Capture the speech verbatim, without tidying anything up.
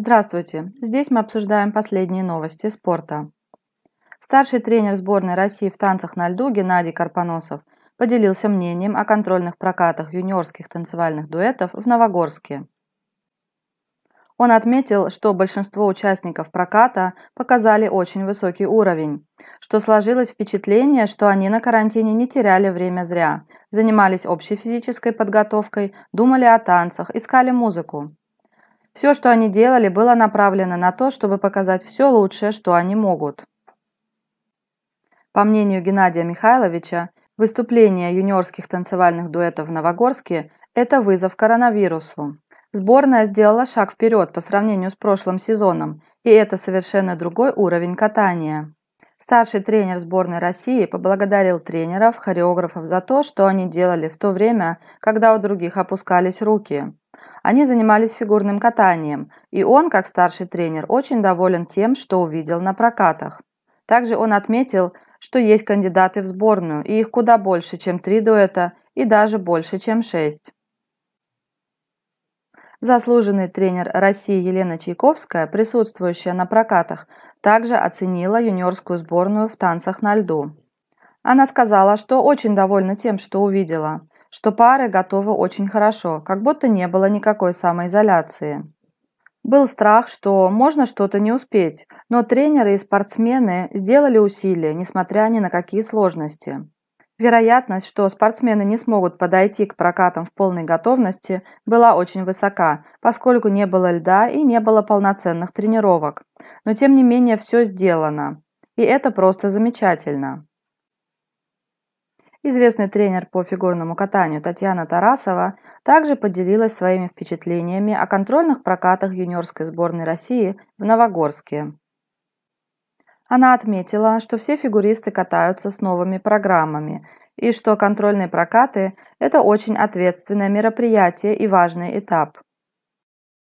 Здравствуйте! Здесь мы обсуждаем последние новости спорта. Старший тренер сборной России в танцах на льду Геннадий Карпоносов поделился мнением о контрольных прокатах юниорских танцевальных дуэтов в Новогорске. Он отметил, что большинство участников проката показали очень высокий уровень, что сложилось впечатление, что они на карантине не теряли время зря, занимались общей физической подготовкой, думали о танцах, искали музыку. Все, что они делали, было направлено на то, чтобы показать все лучшее, что они могут. По мнению Геннадия Михайловича, выступление юниорских танцевальных дуэтов в Новогорске – это вызов коронавирусу. Сборная сделала шаг вперед по сравнению с прошлым сезоном, и это совершенно другой уровень катания. Старший тренер сборной России поблагодарил тренеров, хореографов за то, что они делали в то время, когда у других опускались руки. Они занимались фигурным катанием, и он, как старший тренер, очень доволен тем, что увидел на прокатах. Также он отметил, что есть кандидаты в сборную, и их куда больше, чем три дуэта, и даже больше, чем шесть. Заслуженный тренер России Елена Чайковская, присутствующая на прокатах, также оценила юниорскую сборную в танцах на льду. Она сказала, что очень довольна тем, что увидела, что пары готовы очень хорошо, как будто не было никакой самоизоляции. Был страх, что можно что-то не успеть, но тренеры и спортсмены сделали усилия, несмотря ни на какие сложности. Вероятность, что спортсмены не смогут подойти к прокатам в полной готовности, была очень высока, поскольку не было льда и не было полноценных тренировок. Но тем не менее все сделано. И это просто замечательно. Известный тренер по фигурному катанию Татьяна Тарасова также поделилась своими впечатлениями о контрольных прокатах юниорской сборной России в Новогорске. Она отметила, что все фигуристы катаются с новыми программами и что контрольные прокаты – это очень ответственное мероприятие и важный этап.